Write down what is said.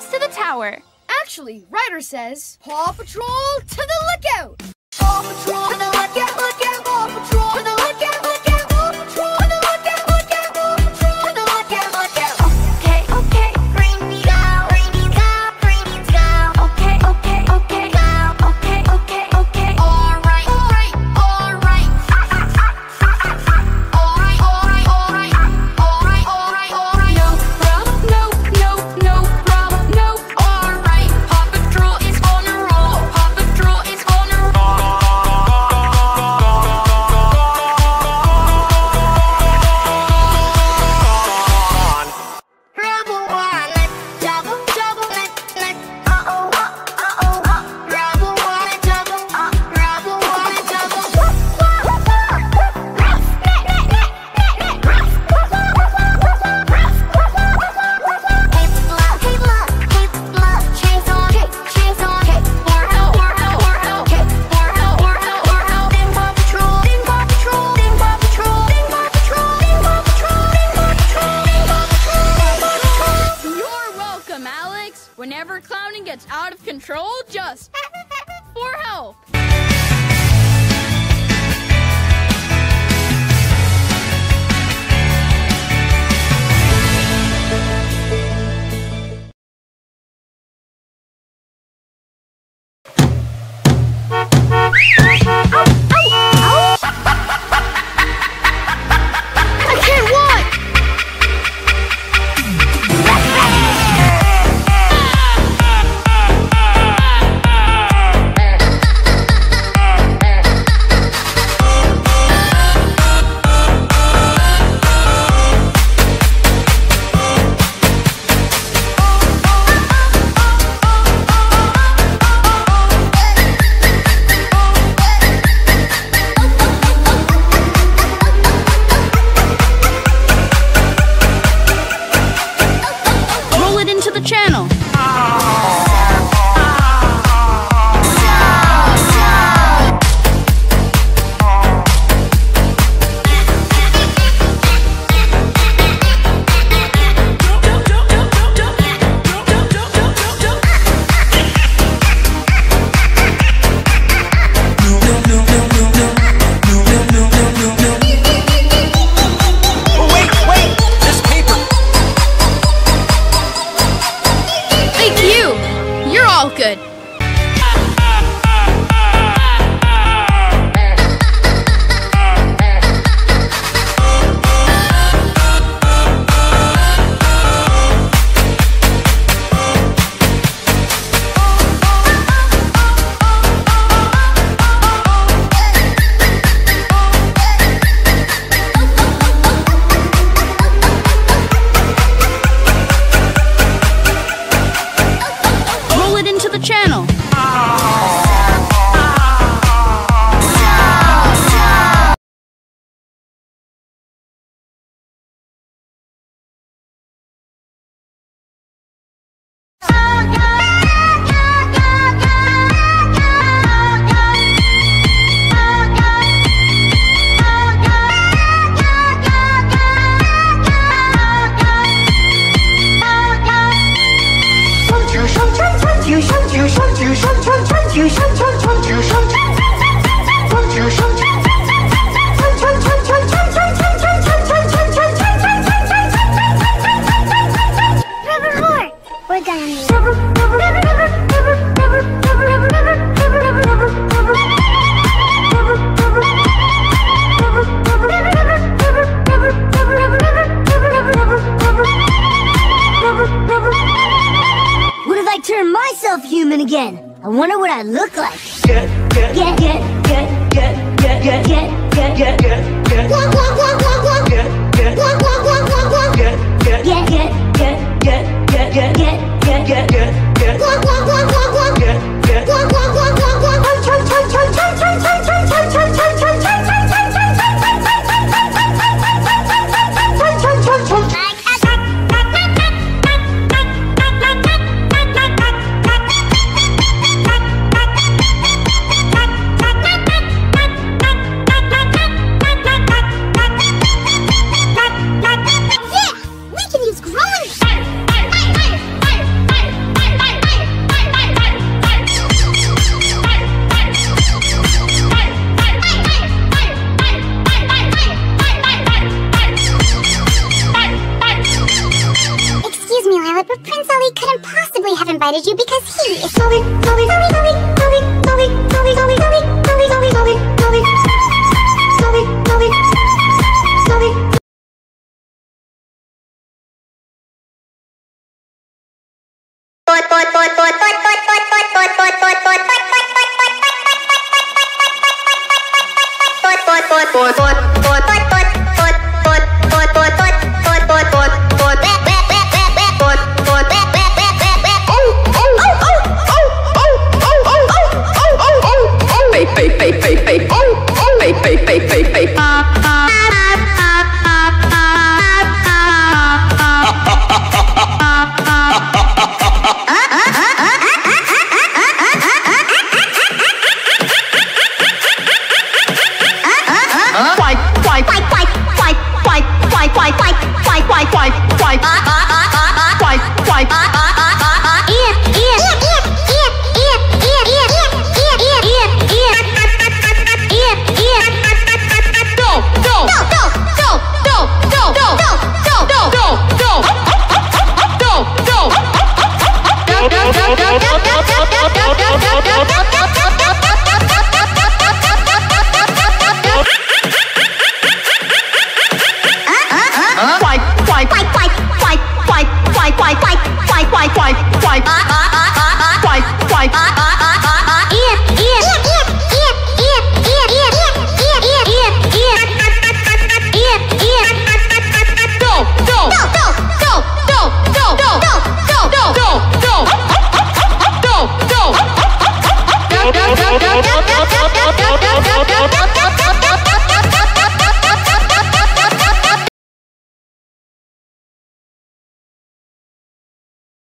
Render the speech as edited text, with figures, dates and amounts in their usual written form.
steps to the tower. Actually, Ryder says, Paw Patrol to the lookout! Paw Patrol to the lookout, lookout, Paw Patrol to the lookout, lookout, Paw Patrol to the lookout, lookout, Paw Patrol to the lookout, lookout. Okay, okay, green go, green go. Okay, okay, okay, go. Okay, okay, okay. Alright, alright, alright. Alright, alright, alright. Alright, alright, alright. No problem, no problem, no. Alright, Paw Patrol is on a roll. Paw Patrol is on a roll. You're welcome, Alex. Whenever clowning gets out of control, just for help. I can't walk! Roll it into the channel. Thank you! You're all good. Roll it into the channel. Turn myself human again. I wonder what I look like. Yeah, we can use growing. salad, but Prince Ali couldn't possibly have invited you because he is solid, solid, solid, solid, solid, solid, solid, solid, solid, solid, solid, solid, solid, solid, solid. Why?